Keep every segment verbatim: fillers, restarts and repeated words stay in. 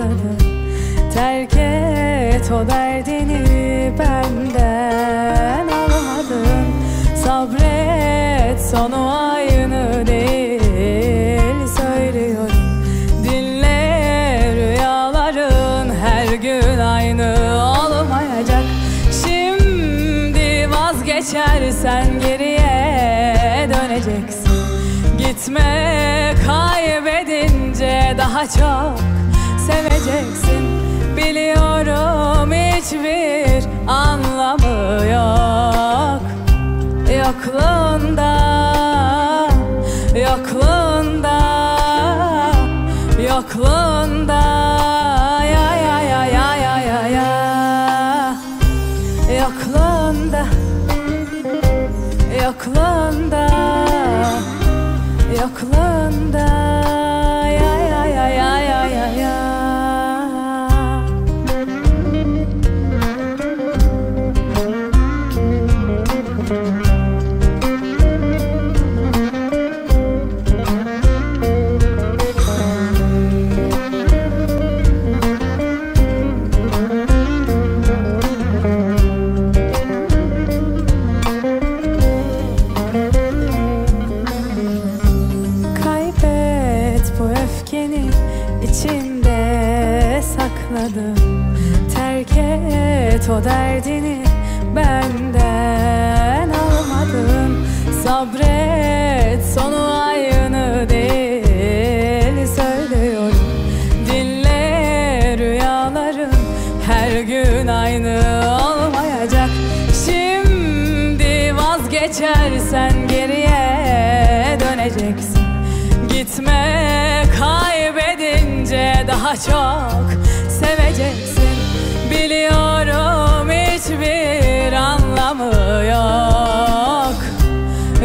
uzakları, terk et o derdini benden almadın. Sabret, sonu aynı değil, söylüyorum. Dinle, rüyaların her gün aynı olmayacak. Şimdi vazgeçersen geriye döneceksin. Gitme, kaybedince daha çok seveceksin. Biliyorum hiçbir anlamı yok yokluğunda, yokluğunda, yokluğunda. Ya ya ya ya ya ya ya. Yokluğunda, yokluğunda, yokluğunda. İçimde sakladım, terk et o derdini benden almadın. Sabret, sonu aynı değil, söylüyorum. Dinle, rüyaların her gün aynı olmayacak. Şimdi vazgeçersen geriye döneceksin. Gitme, kaybedince daha çok seveceksin. Biliyorum hiçbir anlamı yok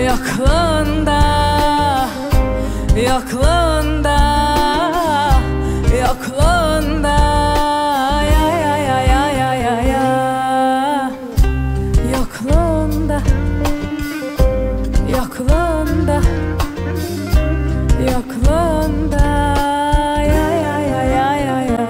yokluğunda, yokluğunda, yokluğunda. Ya ya ya ya ya ya ya. Yokluğunda, yokluğunda, yokluğunda. Ya ya ya ya ya ya ya.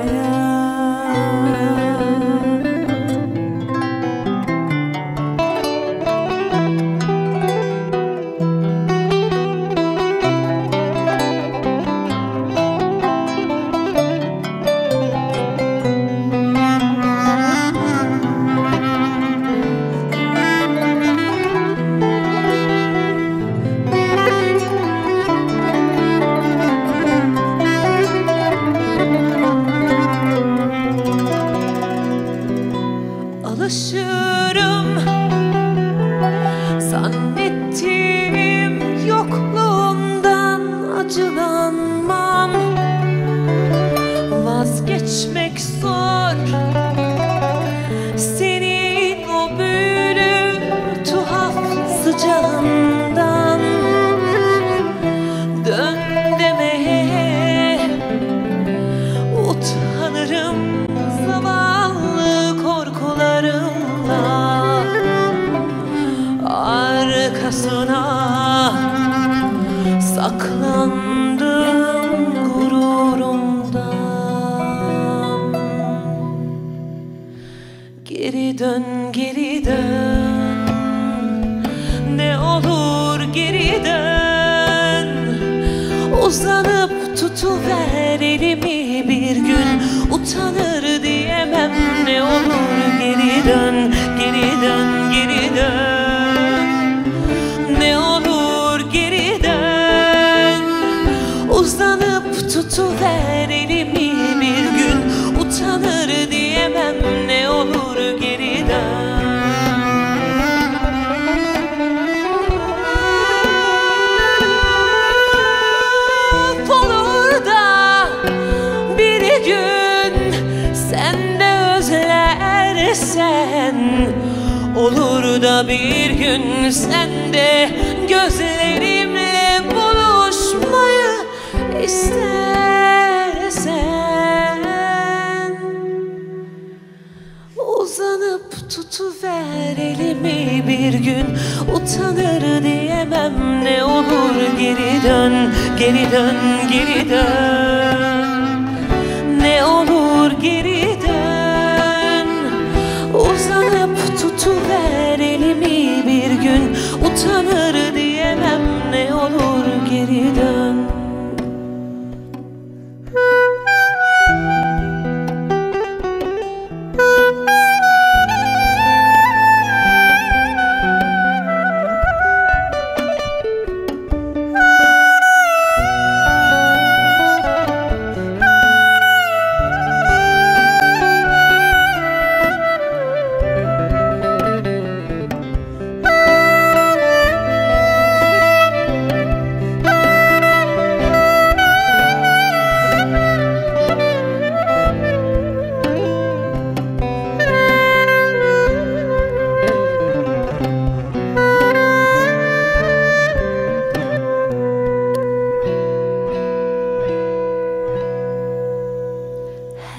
Alışırım zannettiğim yokluğundan acılanmam. Vazgeçmek zor, senin o büyülü tuhaf sıcağından. Dön demeye utanırım zavallı korkularım. Arkasına saklandım gururumdan. Geri dön, geri dön, ne olur geri dön. Uzanıp tutuver elimi bir gün, utanır diyemem. Ne olur geri dön, geri dön, geri dön. Uzanıp tutuver elimi bir gün, utanır diyemem. Ne olur geri dön. Olur da bir gün sen de özlersen, olur da bir gün sen de gözlerimle buluşmayı İstersen uzanıp tutuver elimi bir gün, utanır diyemem. Ne olur geri dön, geri dön, geri dön. Ne olur geri dön. Uzanıp tutuver elimi bir gün, utanır diyemem, ne olur geri dön.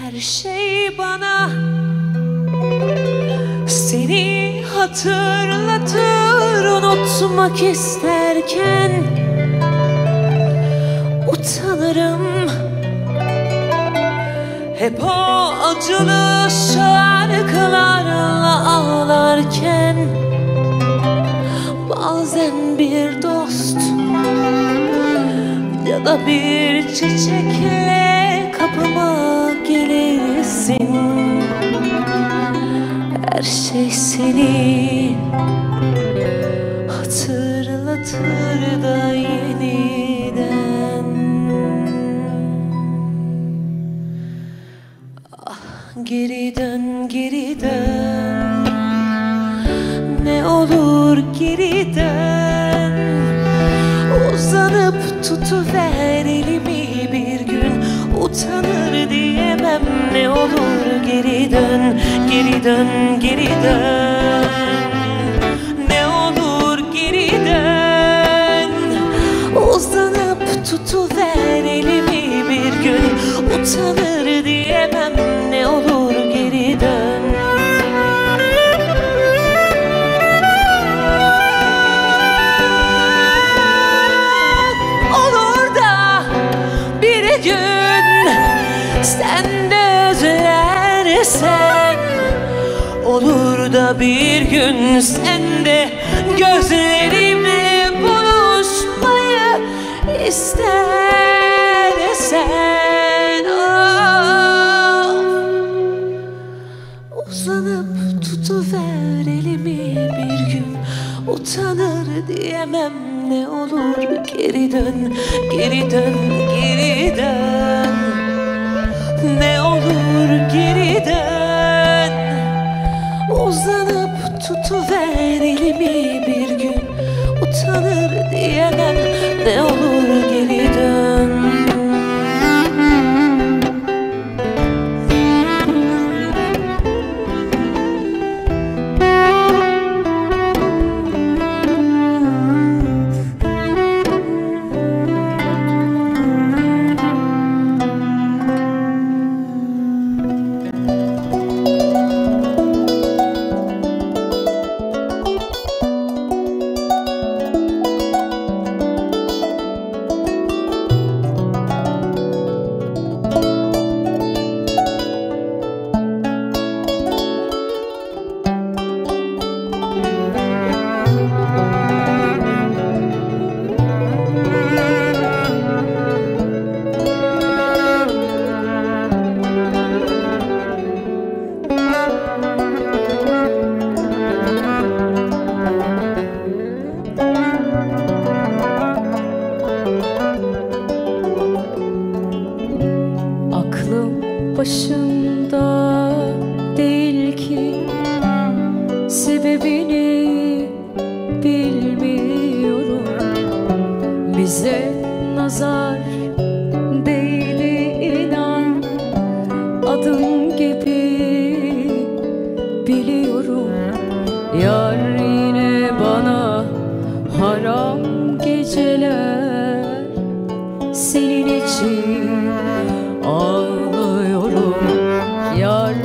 Her şey bana seni hatırlatır, unutmak isterken utanırım. Hep o acılı şarkılarla ağlarken bazen bir dost ya da bir çiçekle kapıma gelirsin. Her şey seni hatırlatır da yeniden. Ah, geri dön, geri dön, ne olur geri dön. Uzanıp tutuver elimi bir gün, utanır diyemem, ne olur geri dön, geri dön, geri dön. Ne olur geri dön. Uzanıp tutuver elimi bir gün, utanır diyemem, ne olur geri dön. Olur da bir gün sen de özlersen, olur da bir gün sen de gözlerimle buluşmayı istersen, oh. Uzanıp tutuver elimi bir gün, utanır diyemem, ne olur geri dön, geri dön, geri dön. Ne olur geri dön. Uzanıp tutuver elimi bir gün, utanır diyemem, ne olur geri dön. Başımda değil ki, sebebini bilmiyorum. Bize nazar değil inan, adım gibi biliyorum. Yar yine bana haram geceler, senin için ağlıyorum. Yar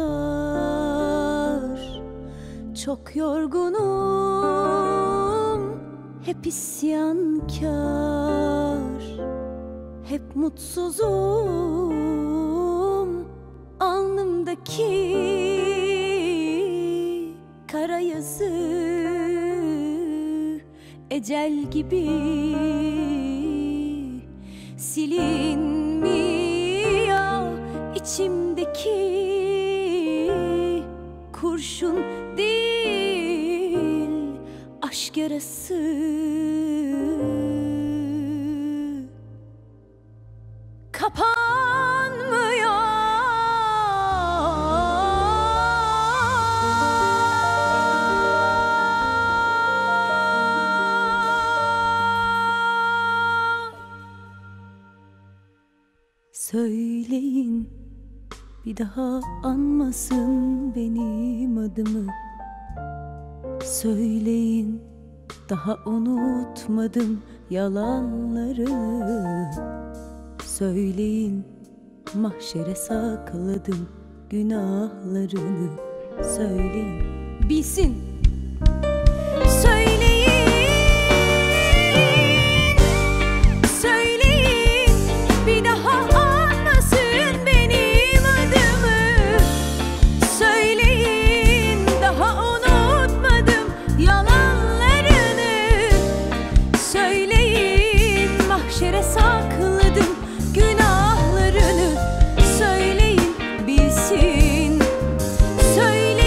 ağlar. Çok yorgunum, hep isyankar, hep mutsuzum. Alnımdaki kara yazı ecel gibi silinmiyor. İçimdeki kurşun değil, aşk yarası. Söyleyin bir daha anmasın benim adımı. Söyleyin daha unutmadım yalanları. Söyleyin mahşere sakladım günahlarını. Söyleyin bilsin. Söyleyin. Mahşere sakladım günahlarını. Söyleyin bilsin. Söyleyin.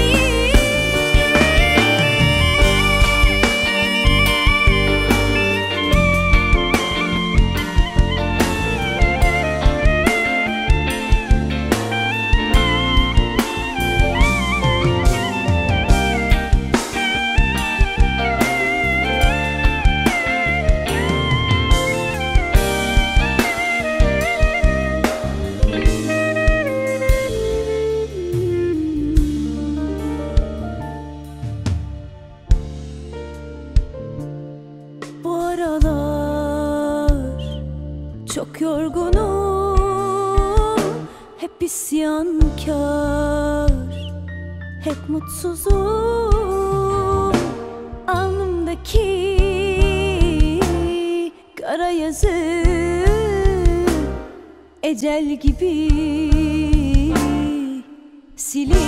Çok yorgunum, hep isyankar, hep mutsuzum. Alnımdaki kara yazı ecel gibi siliniyor.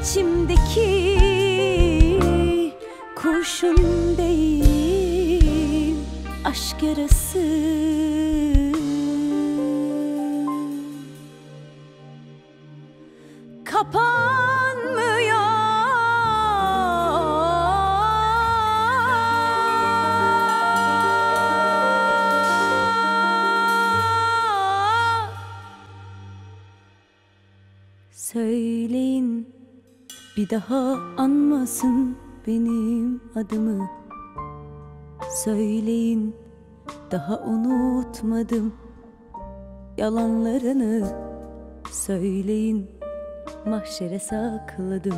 İçimdeki kurşun değil, aşk yarası. Kapanmıyor. Söyleyin bir daha anmasın benim adımı. Söyleyin daha unutmadım yalanlarını. Söyleyin mahşere sakladım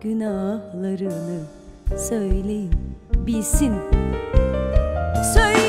günahlarını. Söyleyin bilsin. Söyleyin.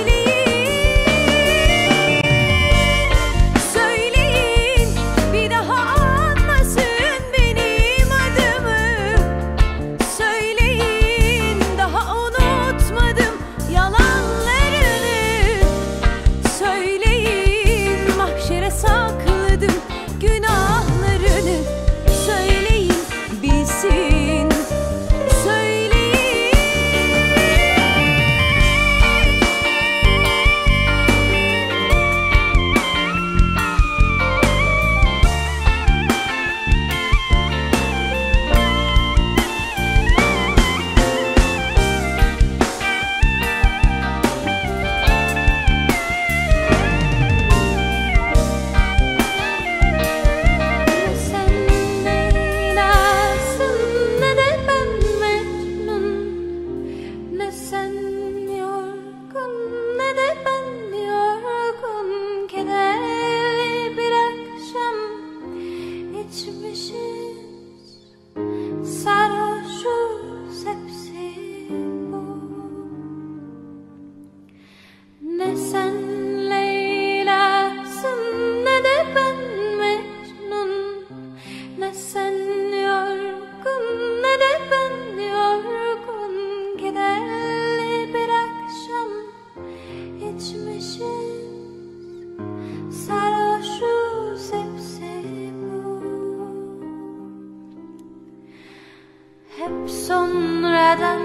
sonradan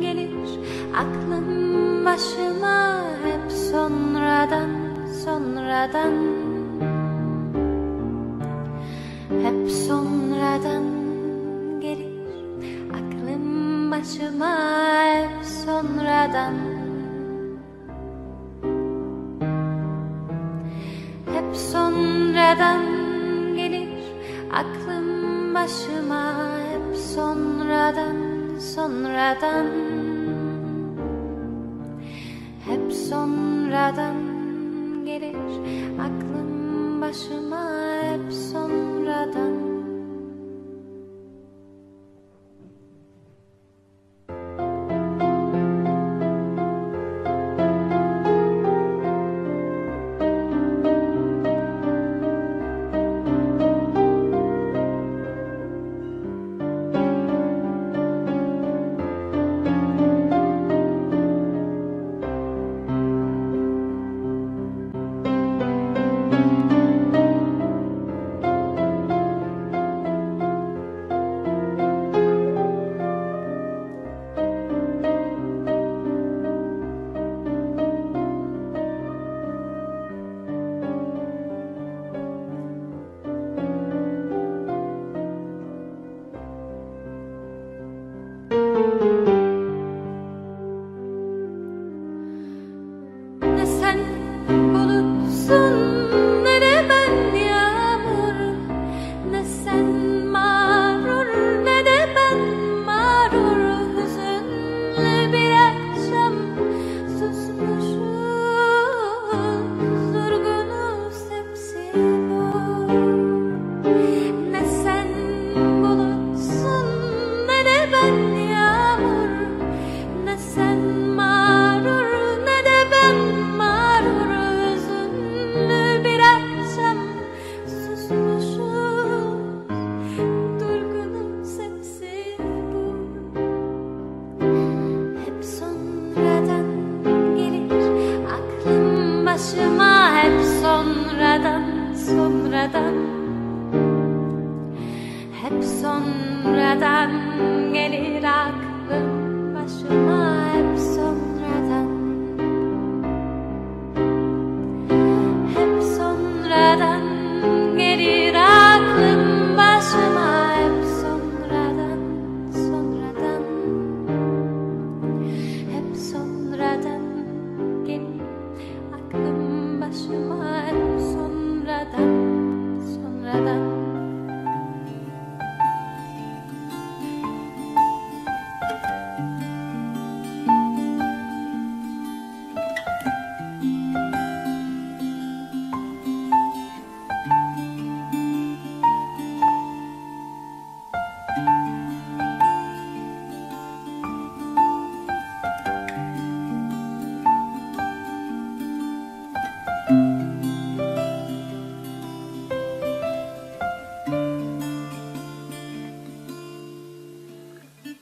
gelir aklım başıma, hep sonradan sonradan, hep sonradan gelir aklım başıma, hep sonradan, hep sonradan gelir aklım başıma, hep sonradan sonradan, hep sonradan gelir aklım başıma, hep sonradan.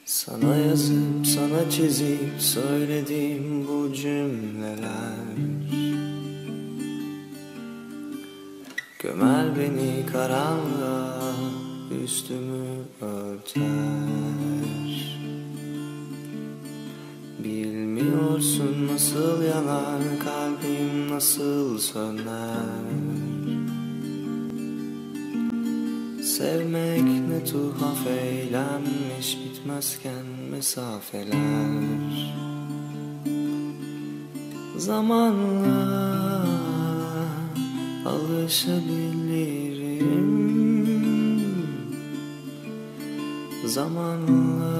Sana yazıp sana çizip söylediğim bu cümleler gömer beni karanlığa, üstümü örter. Bilmiyorsun nasıl yanar kalbim, nasıl söner. Sevmek ne tuhaf eylemmiş, bitmezken mesafeler. Zamanla alışabilirim, zamanla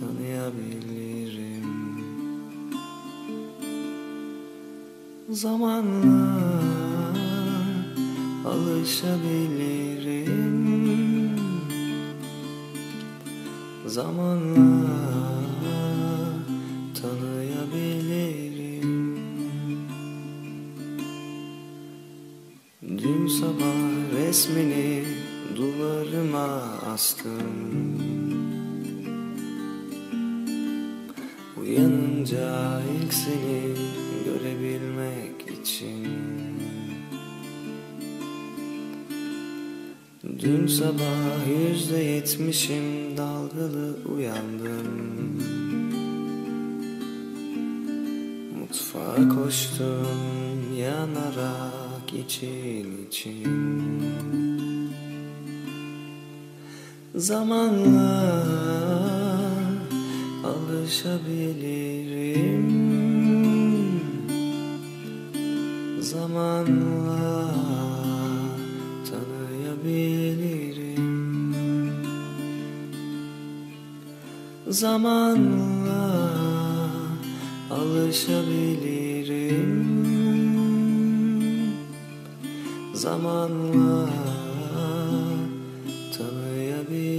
tanıyabilirim, zamanla alışabilirim, zamanla tanıyabilirim. Dün sabah resmini duvarıma astım, uyanınca ilk seni görebilmek için. Dün sabah yüzde yetmişim dalgalı uyandım. Mutfağa koştum yanarak için için. Zamanla alışabilirim. Zamanla tanıyabilirim. Zamanla alışabilirim. Zamanla tanıyabilirim.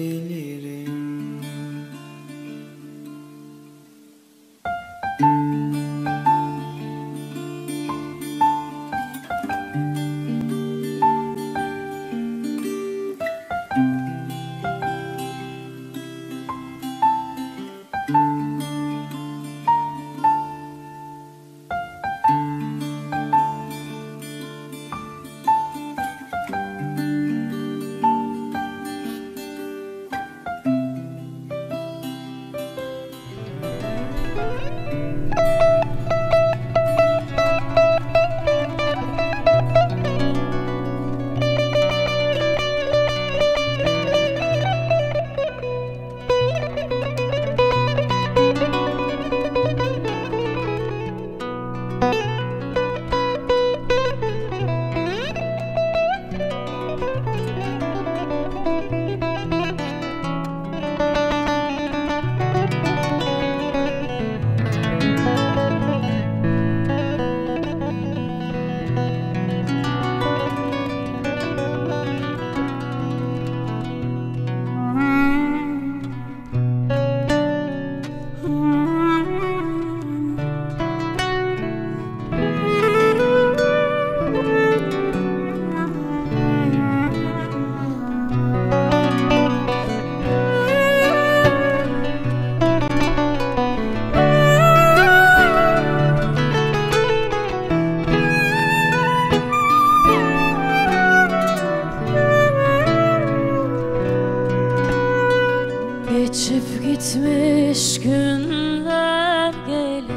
Geçip gitmiş günler gelip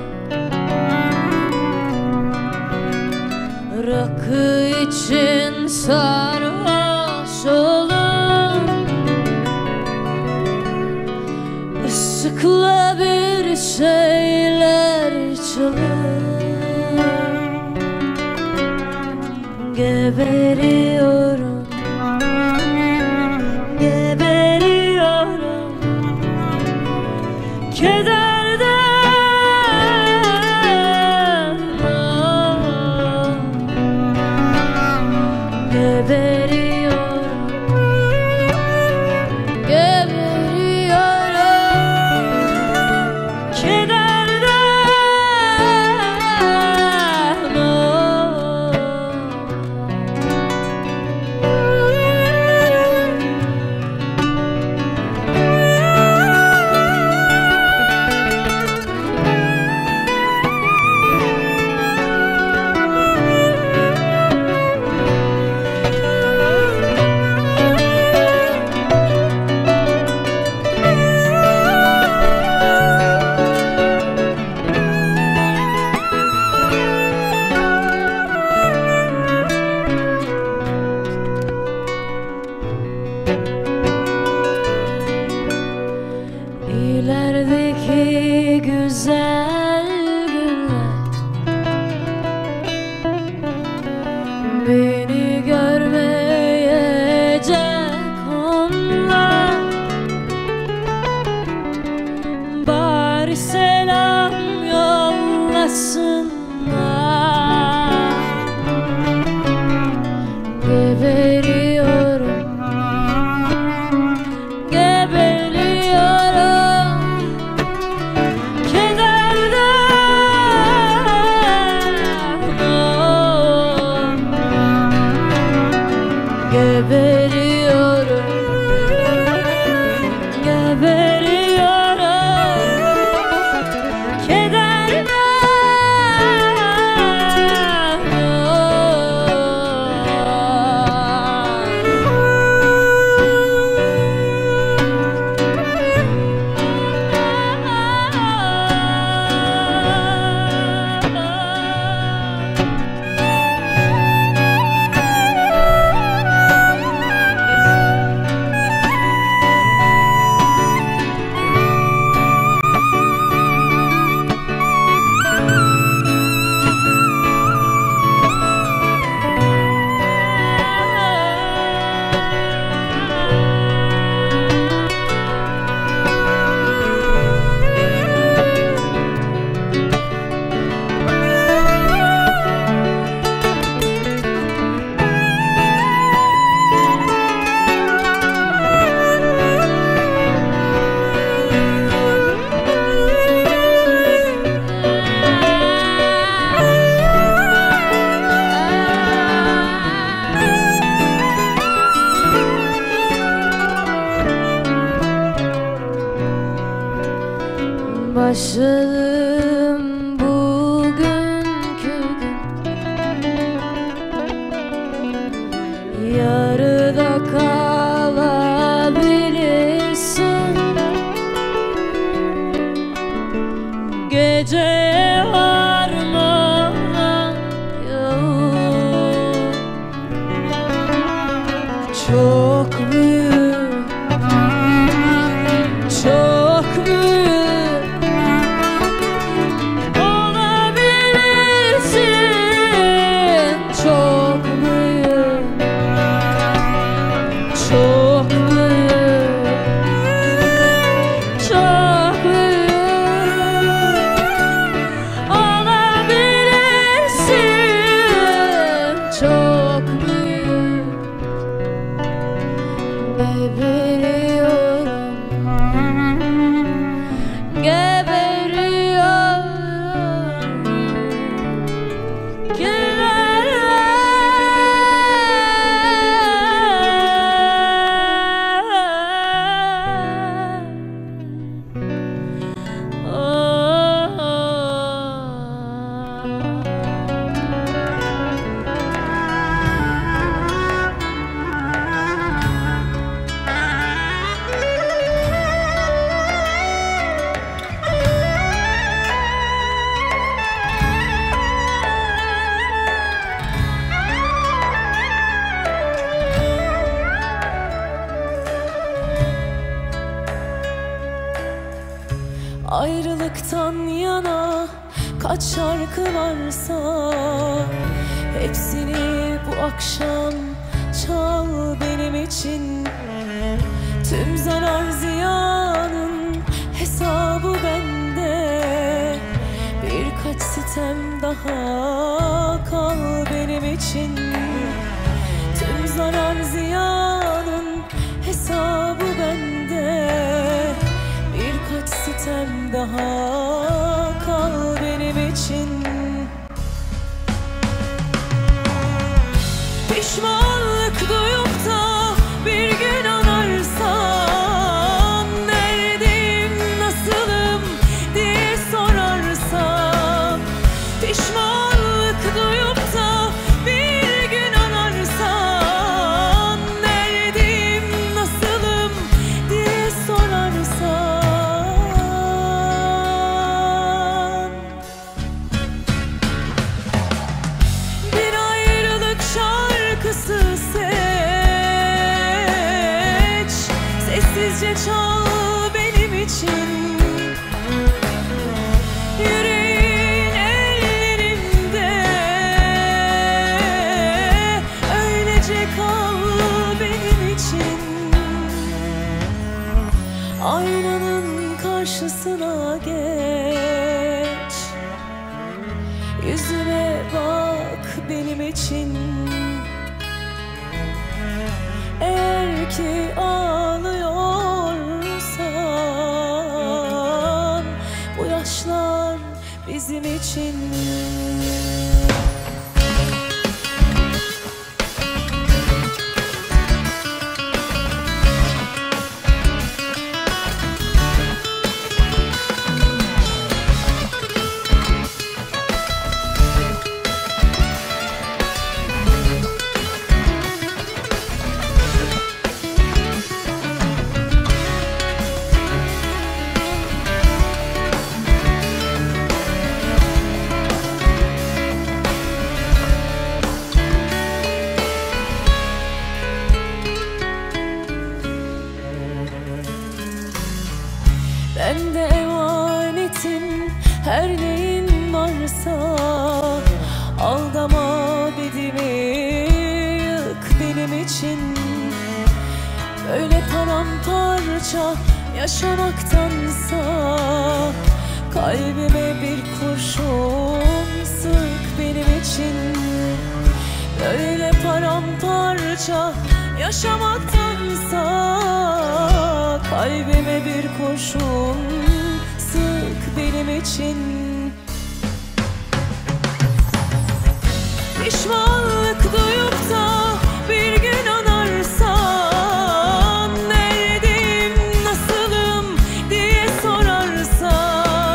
rakı için sarhoş olur. Islıkla bir şeyler çalır. Geberiyorum. Kederden ah, geberiyorum, geberiyorum. Kederden ah, İlerdeki güzel günler beni görmeyecek onlar. Bari selam yollasınlar. Geberiyorum. Yaşadım bugünkü gün, yarıda kalabilirsin. Geceye varma yavrum, çok büyük, çok büyük. Geberiyorum, geberiyorum. Geber oh. Ayrılıktan yana kaç şarkı varsa hepsini bu akşam çal benim için. Tüm zarar ziyanın hesabı bende, birkaç sitem daha kal benim için. Tüm zarar ziyanın hesabı sen daha kal benim için. Pişmanlık duyup da bir gün anarsan, neredeyim, nasılım diye sorarsan, pişmanlık duyup da bir gün anarsan, neredeyim, nasılım diye sorarsan, sessizce çal benim için. Yüreğin ellerimde, öylece kal benim için. Aynanın karşısına geç, yüzüme bak benim için. Eğer ki ağlıyorsan, bu yaşlar bizim için. Ben de emanetim, her neyin varsa aldama bedimi yık benim için. Öyle paramparça yaşamaktansa, kalbime bir kurşun sık benim için. Öyle paramparça yaşamaktansa, kalbime bir kurşun sık benim için. Pişmanlık duyup da bir gün anarsan, neredeyim, nasılım diye sorarsan,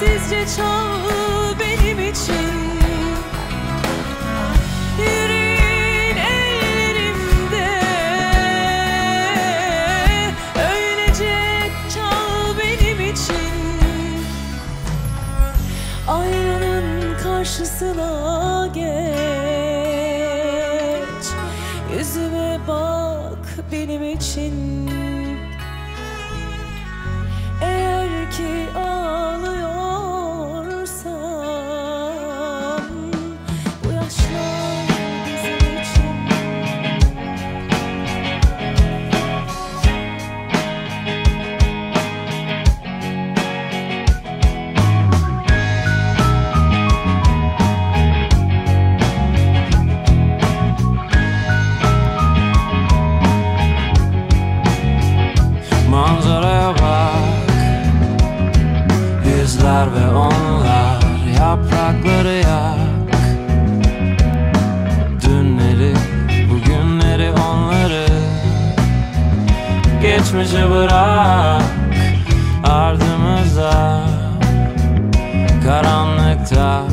sessizce çal benim için. Yüreğin ellerimde, öylece çal benim için. Aynanın karşısına geç, yüzüme bak benim için. Eğer ki ağlıyorsam, bu yaşlar bizim için. Manzaraya bak, yüzler ve onlar, yaprakları yak. Dünleri, bugünleri, onları geçmişe bırak. Ardımızda, karanlıkta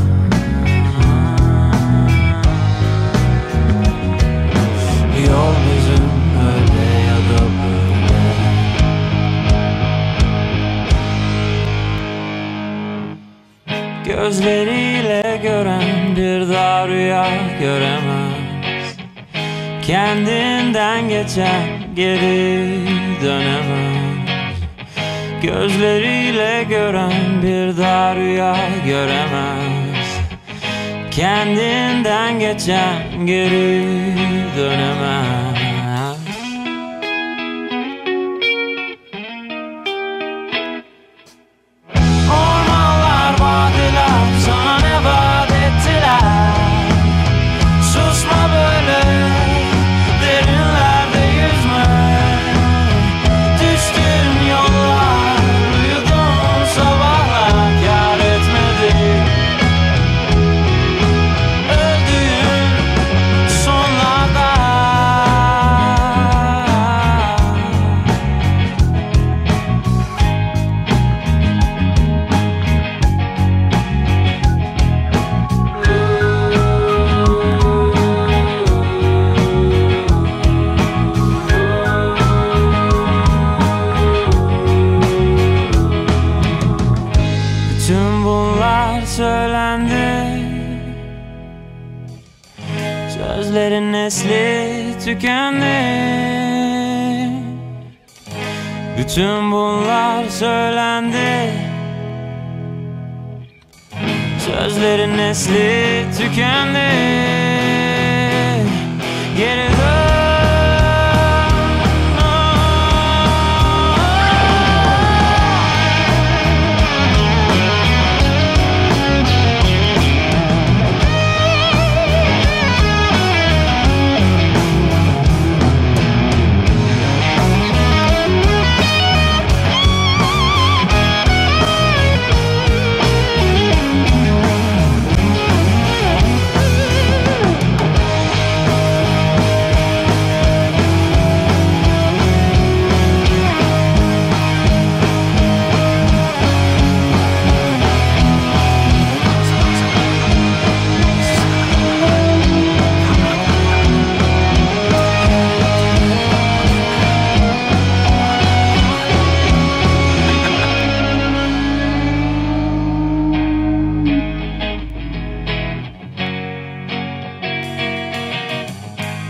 yol bizim, öyle ya da böyle. Gözleriyle gören bir daha rüya göremez. Kendinden geçen geri dönemez. Gözleriyle gören bir daha rüya göremez. Kendinden geçen geri dönemez. Ormanlar, vadiler sana ne vaat ettiler? Susma böyle, derinlerde yüzme. Düştüğüm yollar, uyuduğum sabahlar kâr etmedi. Öldüğüm sonlarda tüm bunlar söylendi. Sözlerin nesli tükendi. Bütün bunlar söylendi. Sözlerin nesli tükendi. Geri dön.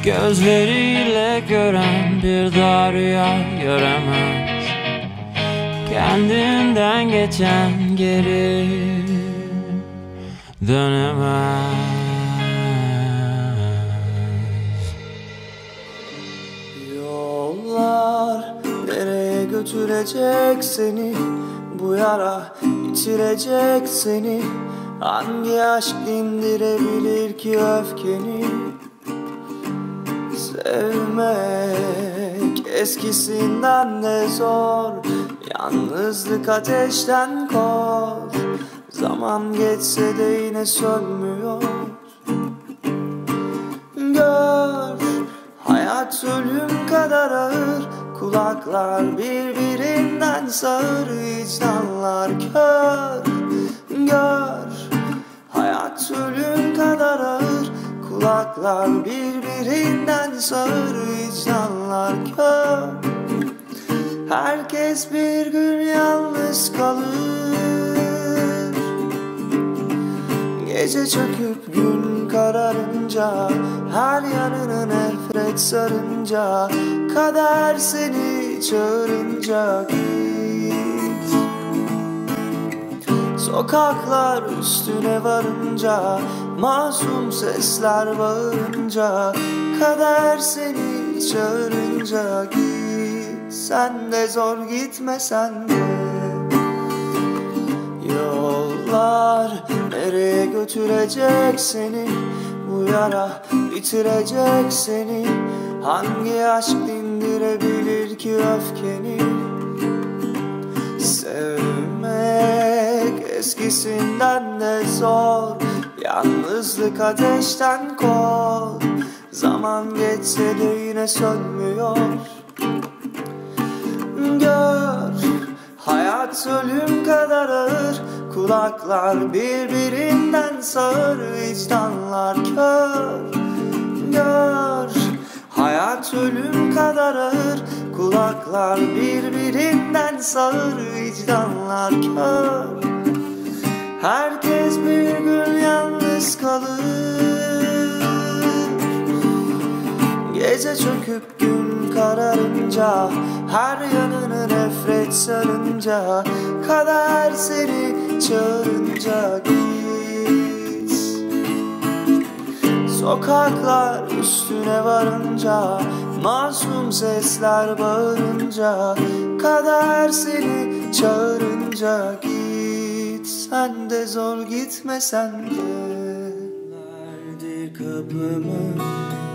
Gözleriyle gören bir daha rüya göremez. Kendinden geçen geri dönemez. Yollar nereye götürecek seni? Bu yara içirecek seni. Hangi aşk indirebilir ki öfkeni? Sevmek eskisinden de zor. Yalnızlık ateşten kor. Zaman geçse de yine sönmüyor. Gör, hayat ölüm kadar ağır. Kulaklar birbirinden sağır, vicdanlar kör. Uzaklar birbirinden sağır, vicdanlar kör. Herkes bir gün yalnız kalır. Gece çöküp gün kararınca, her yanına nefret sarınca, kader seni çağırınca git. Sokaklar üstüne varınca, masum sesler bağırınca, kader seni çağırınca git. Sen de zor gitmesen de, yollar nereye götürecek seni? Bu yara bitirecek seni. Hangi aşk dindirebilir ki öfkeni? Sevmek eskisinden de zor, yalnızlık ateşten kor. Zaman geçse de yine sönmüyor. Gör, hayat ölüm kadar ağır. Kulaklar birbirinden sağır, vicdanlar kör. Gör, hayat ölüm kadar ağır. Kulaklar birbirinden sağır, vicdanlar kör. Herkes bir gün yalnız kalır. Gece çöküp gün kararınca, her yanını nefret sarınca, kader seni çağırınca git. Sokaklar üstüne varınca, masum sesler bağırınca, kader seni çağırınca git. Sen de zor gitmesen de, verdi kapımı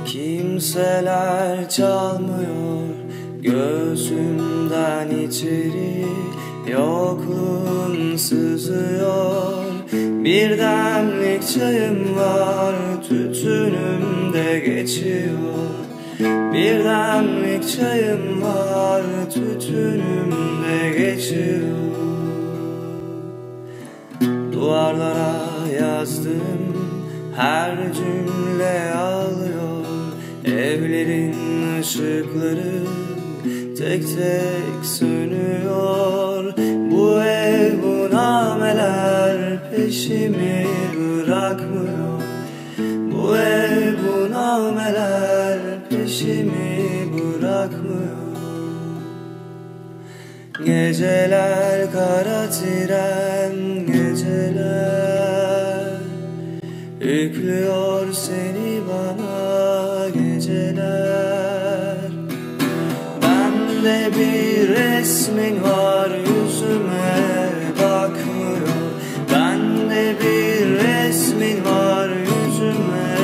kimseler çalmıyor. Gözümden içeri yokluğun sızıyor. Bir demlik çayım var, tütünüm de geçiyor. Bir demlik çayım var, tütünüm de geçiyor. Duvarlara yazdım, her cümle ağlıyor. Evlerin ışıkları tek tek sönüyor. Bu ev, bu nameler peşimi bırakmıyor. Bu ev, bu nameler peşimi bırakmıyor. Geceler kara tren, geceler yüklüyor seni bana, geceler. Bende bir resmin var, yüzüme bakmıyor. Bende bir resmin var, yüzüme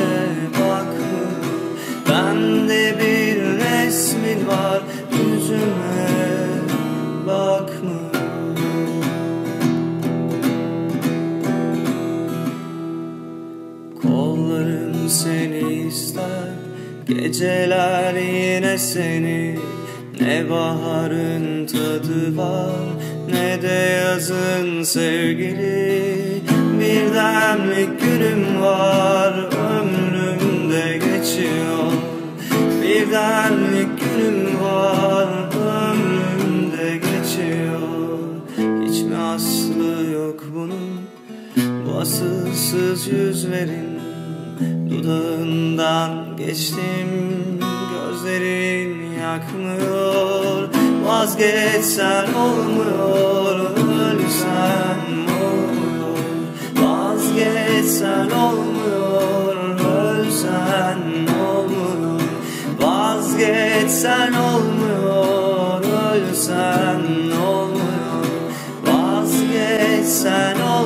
bakmıyor. Bende bir resmin var, yüzüme bakmıyor. Kollarım seni ister, geceler yine seni. Ne baharın tadı var, ne de yazın sevgili. Bir demlik günüm var, ömrüm de geçiyor. Bir demlik günüm var, ömrüm de geçiyor. Hiç mi aslı yok bunun, bu asılsız yüzlerin? Dudağından geçtim, gözlerin yakmıyor. Vazgeçsen olmuyor, ölsem olmuyor. Vazgeçsen olmuyor, ölsen olmuyor. Vazgeçsen olmuyor, ölsen olmuyor. Vazgeçsen olmuyor, ölsen olmuyor.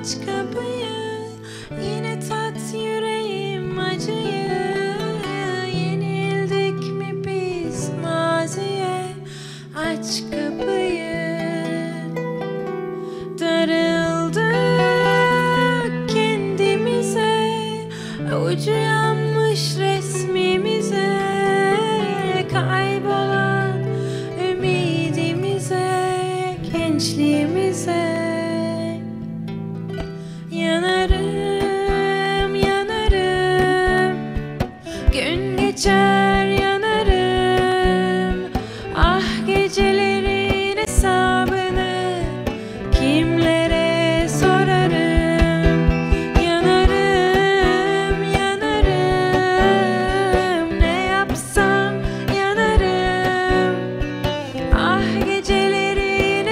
Aç kapıyı, yine tat yüreğim acıyı. Boyanmış resmimize, kaybolan ümidimize, gençliğimize. Yanarım, yanarım, gün geçer yanarım. Ah gecelerin hesabını kimlere sorarım? Yanarım, yanarım, ne yapsam yanarım. Ah gecelerin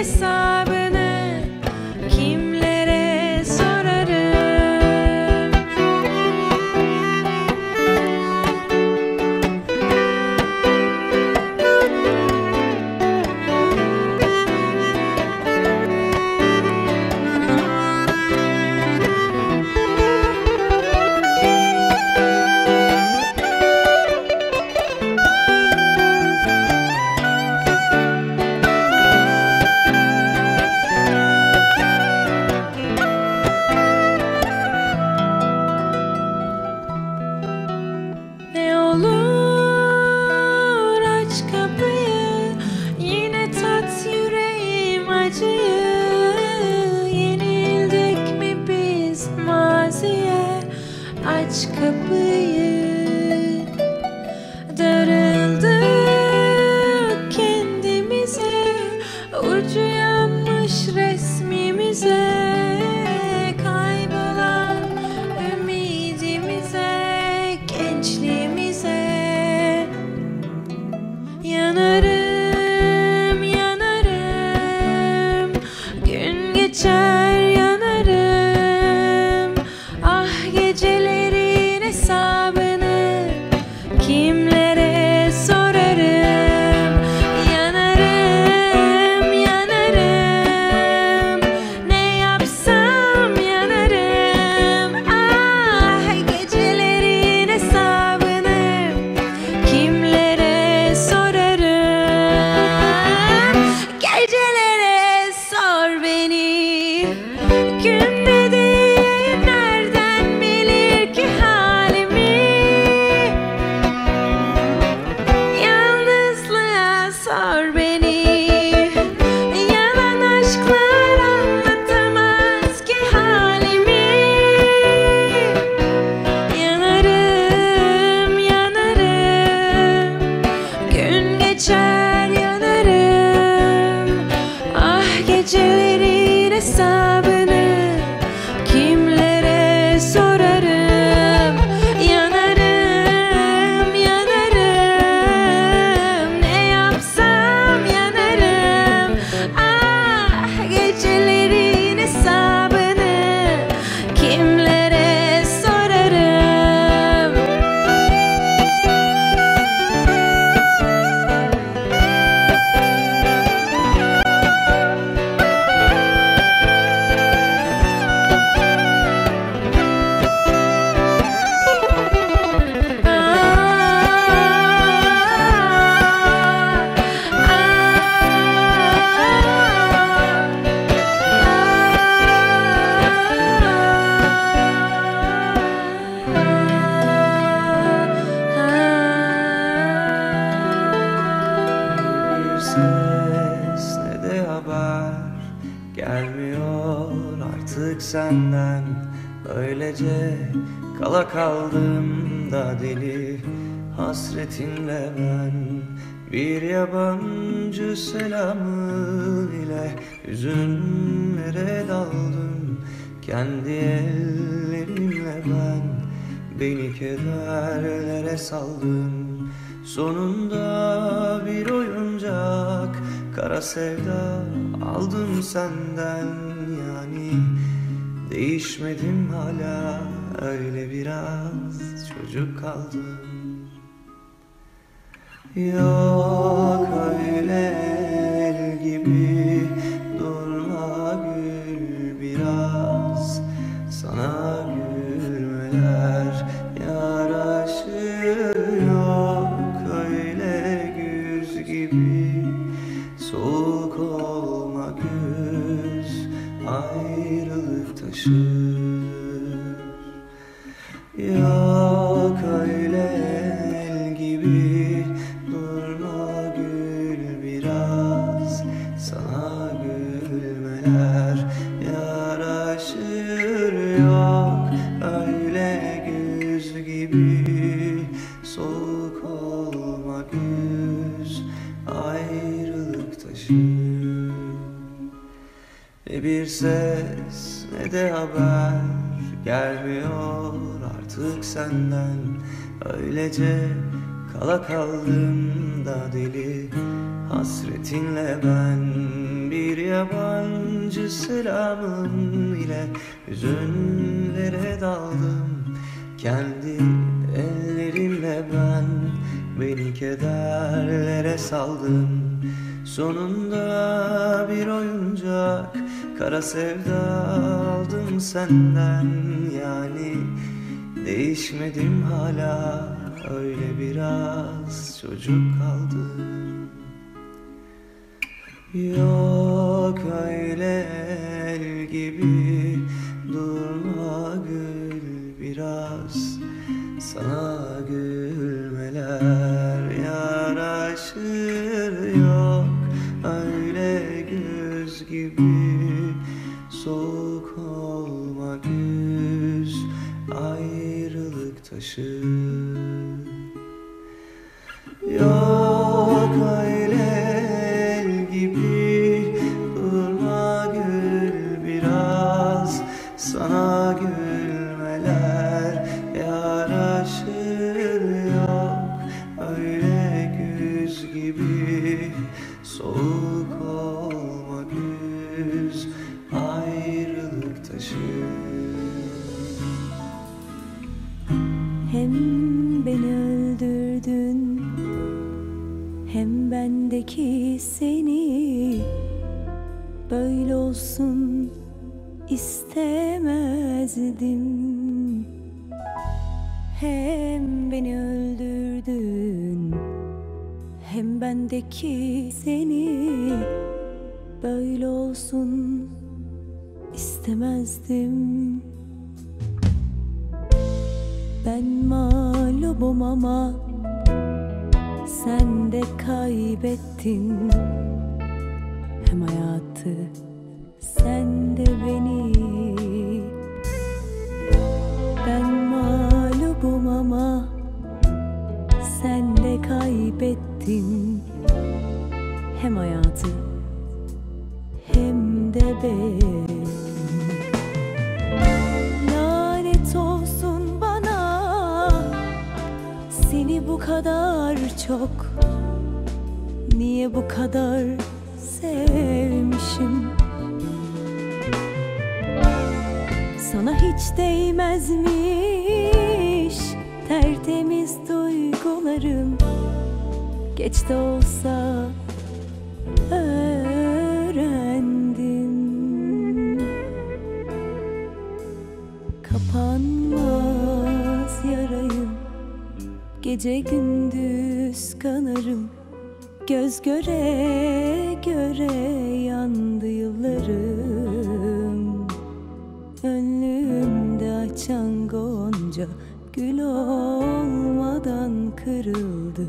hesabını kimlere aç kapıyı. Darıldık kendimize, ucu yanmış resmimize, kaybolan ümidimize, gençliğimize. Yanarım, yanarım, gün geçer yanarım. Ah geceler hesabını kimlere sorarım? Yanarım, yanarım, ne yapsam yanarım. Ah gecelerin hesabını kimlere sorarım? Gecelere sor beni, günde yanarım. Ah gecelerin hesabını kimlere sorarım? Yanarım, yanarım, ne yapsam yanarım. Ah gecelerin hesabını kimlere sorarım? Gelmiyor artık senden, böylece kala kaldım da deli hasretinle ben. Bir yabancı selamın ile hüzünlere daldım, kendi ellerimle ben beni kederlere saldım. Sonunda bir oyuncak kara sevda aldım senden. Yani değişmedim, hala öyle biraz çocuk kaldım. Yok öyle el gibi durma, gül biraz, sana gülmeler yaraşır. Yok öyle güz gibi soğuk olma güz, ayrılık taşır. Ya Soğuk olma güz, ayrılık taşı. Ne bir ses ne de haber gelmiyor artık senden. Öylece kala kaldım da deli hasretinle ben. Bir yabancı selamın ile hüzünlere daldım. Kendi ellerimle ben beni kederlere saldım. Sonunda bir oyuncak kara sevda aldım senden. Yani değişmedim hala, öyle biraz çocuk kaldım. Yok öyle el gibi durma gül biraz. Sana gülmeler yaraşır, yok öyle güz gibi. Soğuk olma güz, ayrılık taşı. Yok öyle el gibi durma gül biraz. Sana gülmeler yaraşır, yok öyle güz gibi. Soğuk olma güz, ayrılık taşı. Hem beni öldürdün, hem bendeki seni. Böyle olsun istemezdim. Hem beni öldürdün, hem bendeki seni. Böyle olsun istemezdim. Ben mağlubum ama sen de kaybettin. Hem hayatı sen de beni. Ben mağlubum ama sen de kaybettin. Hem hayatı hem de beni. Lanet olsun bana seni bu kadar çok. Niye bu kadar sevmişim? Sana hiç değmezmiş tertemiz duygularım. Geç de olsa öğrendim. Kapanmaz yarayım, gece gündüz kanarım. Göz göre göre yandı yıllarım. Önlüğümde açan gonca gül olmadan kırıldı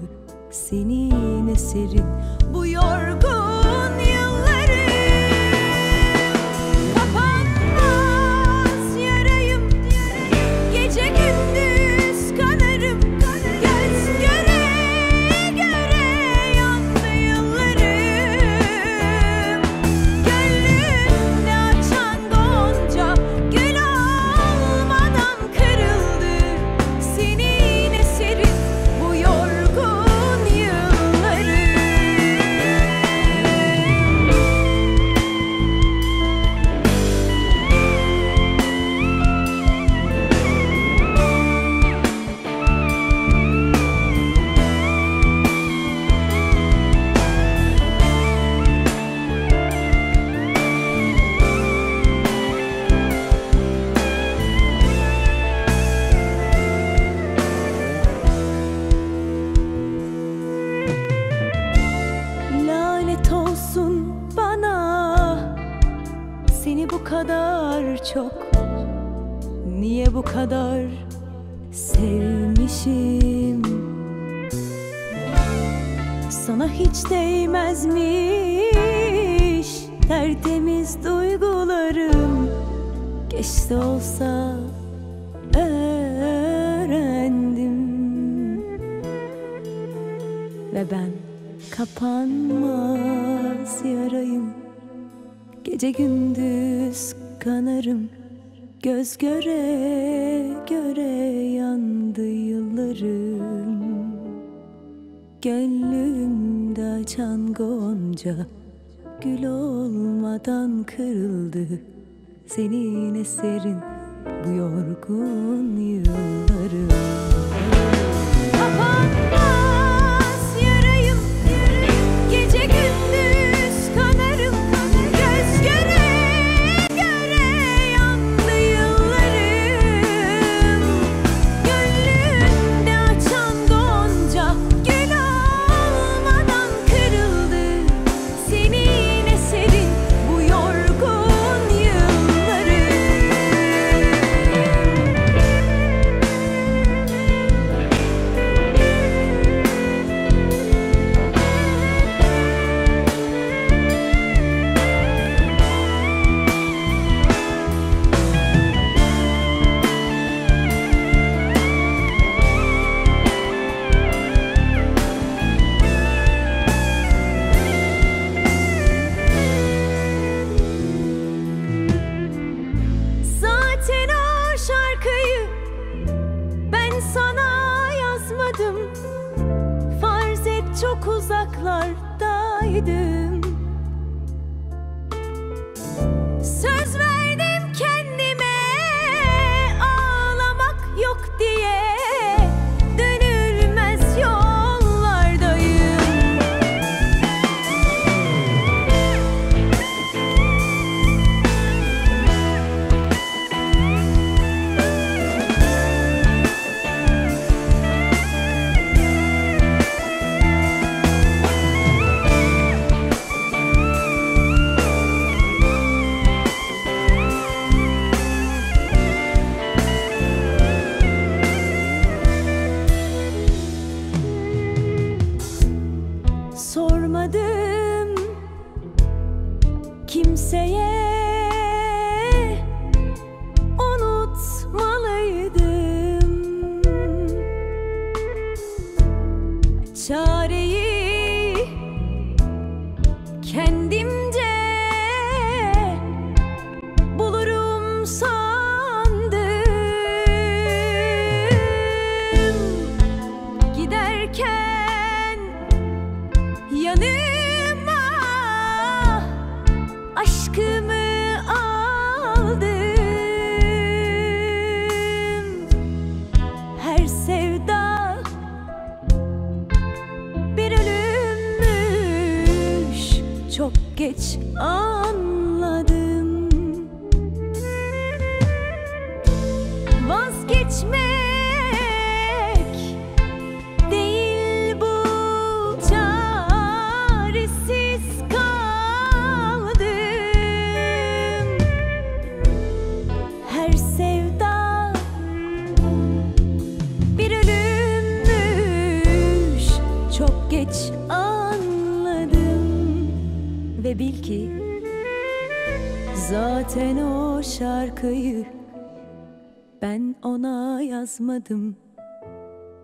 senin eserin. Bu yorgun yılları kapanmaz yarayım, gece gündüz kanarım. Göz göre göre yandı yıllarım. Gönlümde açan gonca gül olmadan kırıldı senin eserin. Bu yorgun yıllarım. Lanet olsun bana seni bu kadar çok. Niye bu kadar sevmişim? Sana hiç değmezmiş tertemiz duygularım. Geç de olsa öğrendim. ve ben kapanmaz yarayım. Gece gündüz kanarım, göz göre göre yandı yıllarım. Gönlümde açan gonca gül olmadan kırıldı. Senin eserin bu yorgun yıllarım. Farz et çok uzaklardaydım. Söz verdim kendime ağlamak yok diye. Dönülmez yollardayım. Sormadım kimseye, unutmalıydım. Çareyi kendimce bulurum sandım. Giderken yanıma aşkımı aldım. Her sevda bir ölümmüş, çok geç anladım. Vazgeçme. Geç anladım ve bil ki zaten o şarkıyı ben ona yazmadım.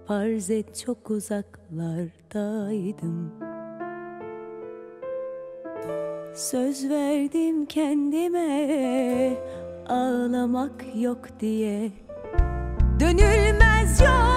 Farz et çok uzaklardaydım. Söz verdim kendime ağlamak yok diye. Dönülmez yol.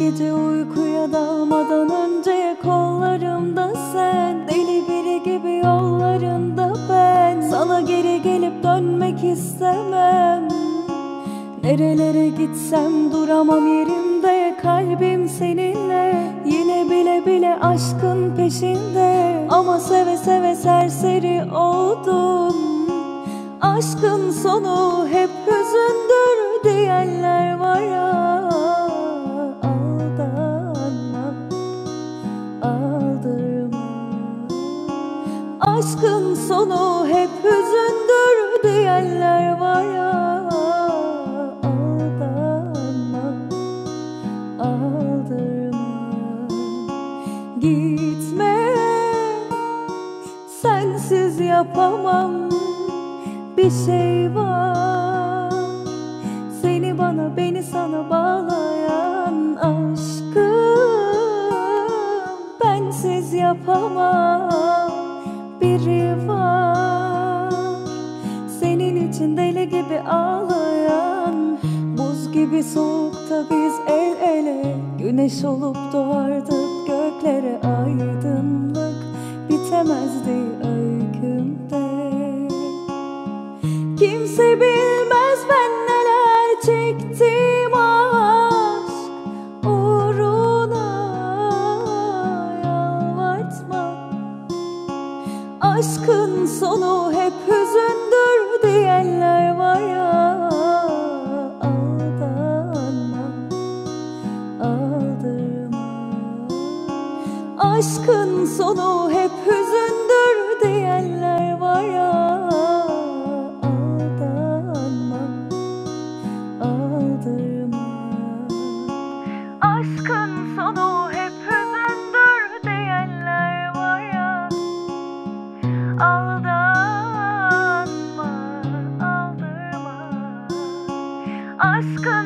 Gece uykuya dalmadan önce kollarımda sen, deli biri gibi yollarında ben. Sana geri gelip dönmek istemem. Nerelere gitsem duramam yerimde. Kalbim seninle, yine bile bile aşkın peşinde. Ama seve seve serseri oldum. Aşkın sonu hep hüzündür diyenler var ya. Aşkın sonu hep hüzündür diyenler var ya. Aldanma, aldırma. Gitme, sensiz yapamam. Bir şey var, seni bana, beni sana bağlayan. Aşkım, bensiz yapamam. Biri var, senin için deli gibi ağlayan. Buz gibi soğukta biz el ele, güneş olup doğardık göklere. Aydınlık bitemezdi öykümde. Kimse bilmez ben neler çektim aşk uğruna. Yalvartma, aşkın sonu hep hüzündür diyenler var ya. Aldanma, aldırma. Aşkın sonu hep hüzündür diyenler var ya. Aldanma, aldırma. Aşkın sonu hep hüzündür diyenler var ya. Aldanma, aldırma. Aşkın